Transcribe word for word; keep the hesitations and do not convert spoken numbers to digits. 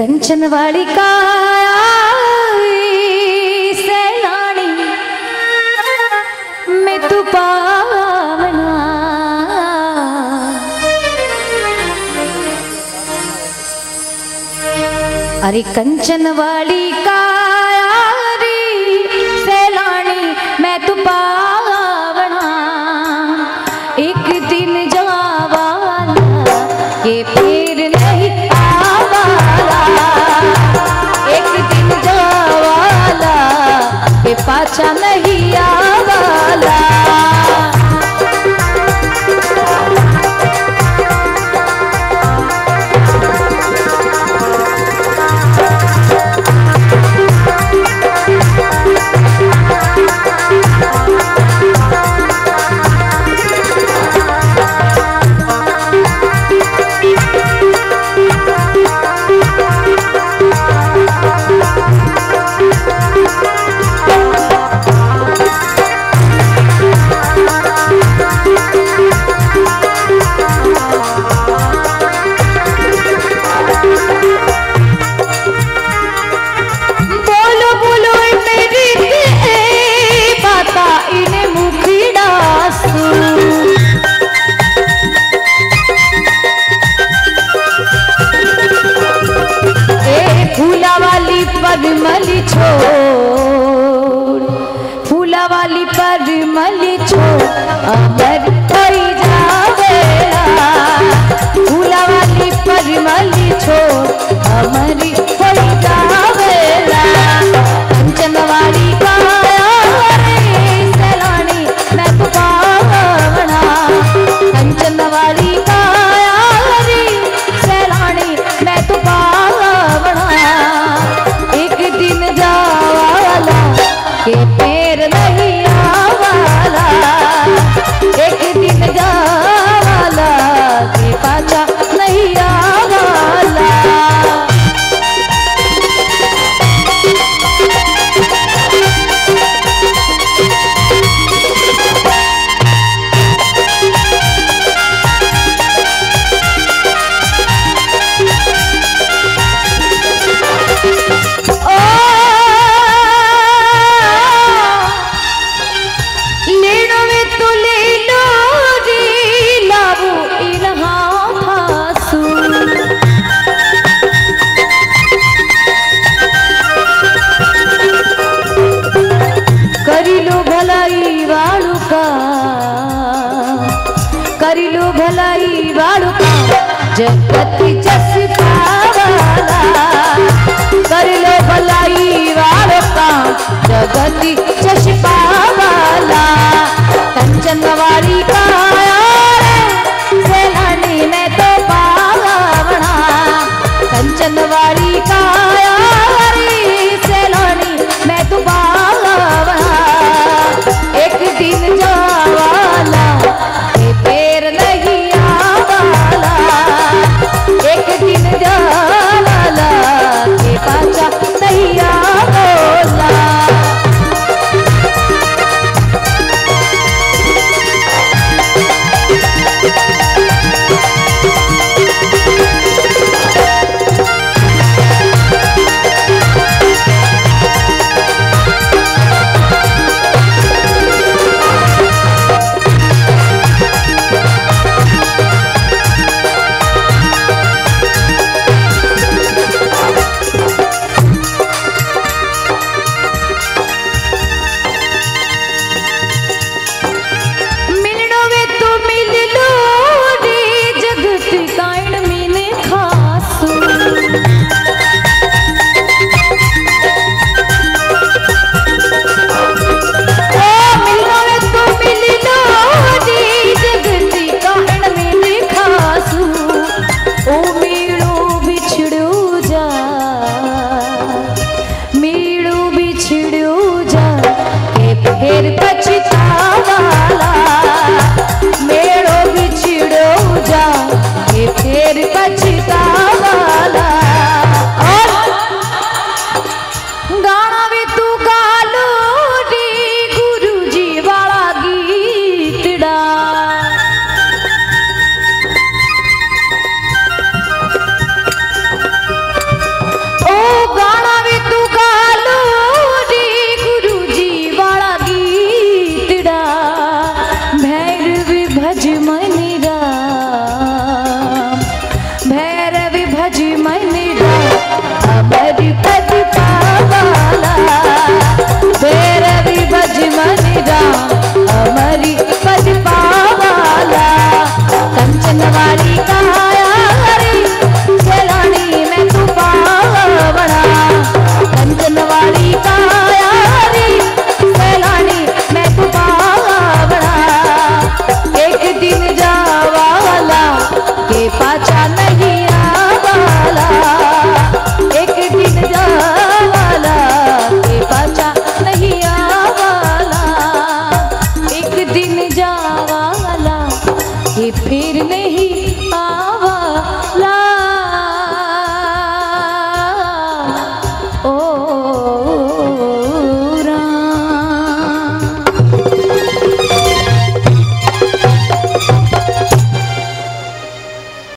कंचन वाली काया रे सैलानी मैं तू पावना, अरे कंचन वाली काया रे सैलानी मैं तू पावना। एक दिन जावाला ये फिर नहीं पाचा नहीं आवाला। फूला वाली परमल छोड़ अमर होई जावेला, फूला वाली परमल छोड़ अमर होई जावेला। कंचन वाली काया रे सैलानी मैं तू पावना, कंचन वाली काया रे सैलानी मैं तू पावना। एक दिन जावाला के पैर नहीं आवाला, एक दिन जावाला के पाचा नहीं आवाला। करिलो भलाई वालों का जगत जसता वाला, करिलो भलाई वालों का जगत जसता वाला। कंचन वाली काया रे सैलानी मैं तो पावना, कंचन वाली काया रे सैलानी मैं तो पावना। एक दिन जावाला पाचा नहीं आवाला। वाला ये फिर नहीं।